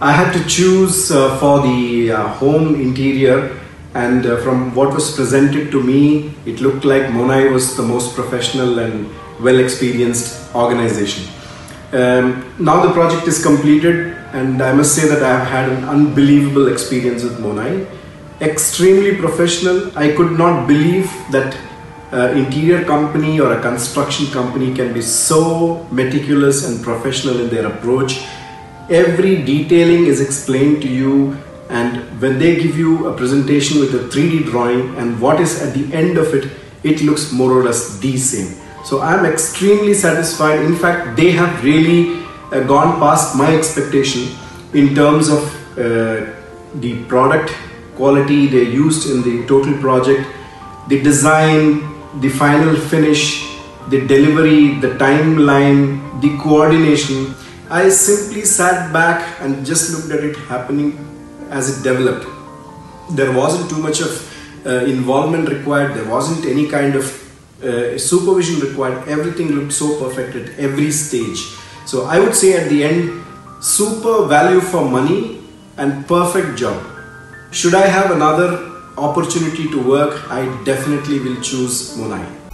I had to choose for the home interior, and from what was presented to me, it looked like Monnaie was the most professional and well-experienced organization. Now the project is completed, and I must say that I have had an unbelievable experience with Monnaie. Extremely professional. I could not believe that interior company or a construction company can be so meticulous and professional in their approach. Every detailing is explained to you, and when they give you a presentation with a 3D drawing and what is at the end of it, it looks more or less the same. So I am extremely satisfied. In fact, they have really gone past my expectation in terms of the product quality they used in the total project, the design, the final finish, the delivery, the timeline, the coordination. I simply sat back and just looked at it happening as it developed. There wasn't too much of involvement required. There wasn't any kind of supervision required. Everything looked so perfect at every stage. So I would say at the end, super value for money and perfect job. Should I have another opportunity to work, I definitely will choose Monnaie.